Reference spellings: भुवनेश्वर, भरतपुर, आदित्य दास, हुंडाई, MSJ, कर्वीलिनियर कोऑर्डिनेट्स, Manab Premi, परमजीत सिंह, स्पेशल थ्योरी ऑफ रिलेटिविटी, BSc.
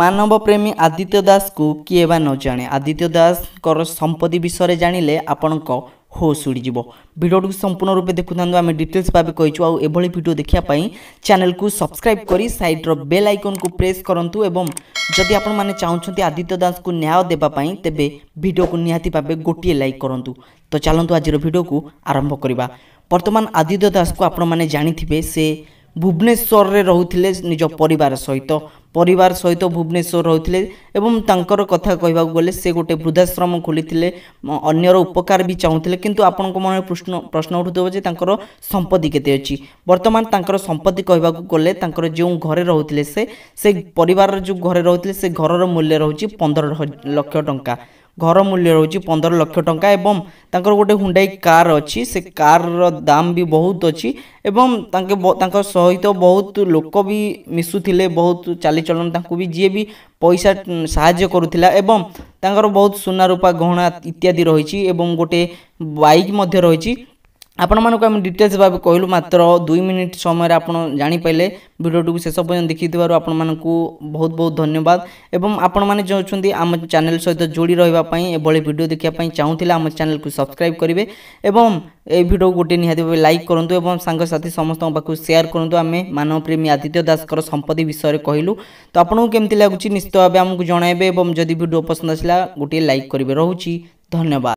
मानव प्रेमी आदित्य दास को किए बा न जाने आदित्य दास कर संपत्ति विषय में जानिले आपण होश उड़ीज भिडियो संपूर्ण रूप देखु आम डिटेल्स भाव कहीचु आभली भिड देखापी चैनल को सब्सक्राइब कर सैड्र बेल आइकन को प्रेस करूँ एवं जदि आपण मैंने चाहते आदित्य दास को न्याय देवाई तेबे भिडियो को निहाती भाव गोटे लाइक करूँ। तो चलतु आज भिडियो को आरंभ करवा। बर्तमान आदित्य दास को आपण मैंने जानी से भुवनेश्वर में रोते निज परिवार सहित भुवनेश्वर रोते एवं तांकर कथा कहवा गले से गोटे वृद्धाश्रम खोली अन्यर उपकार भी चाहूले किंतु आपण को मन प्रश्न उठुथो संपत्ति केते अछि। वर्तमान तांकर संपत्ति कहवा गले तांकर जो घरे रोते से परिवार जो घरे रोते से घरर मूल्य रहउछि 15 लाख टंका। घर मूल्य रोचे 15 लाख टंका एवं तांकर गोटे हुंडाई कार अच्छी से कार दाम भी बहुत अच्छी एवं तांके सहित बहुत लोक भी मिसुथिले बहुत चालीचलन तांको भी जी भी पैसा साहाय्य करुथिला एवं तांकर बहुत सोना रूपा गहना इत्यादि रही एवं गोटे बाइक मध्य रही। आपण मानक आम डिटेल्स भाव कहलु मात्र 2 मिनिट समय आप जापारे भिडियो शेष पर्यटन देखी थी आपण मानक बहुत बहुत धन्यवाद। एवं आपण मैंने चाहते आम चैनल सहित जोड़ी रही एभली भिडियो देखापी चाहूँगा आम चैनल को सब्सक्राइब करेंगे एवं ए भिडियो गोटे निहाती भाव लाइक करूँ और सांगसाथी समस्त पाक सेयार करूँ। आम मानव प्रेमी आदित्य दास संपत्ति विषय में कहलु तो आपको केमती लगुच निश्चित भाव आमको जनइबे और जदि भिडियो पसंद आसला गोटे लाइक करेंगे। रोचे धन्यवाद।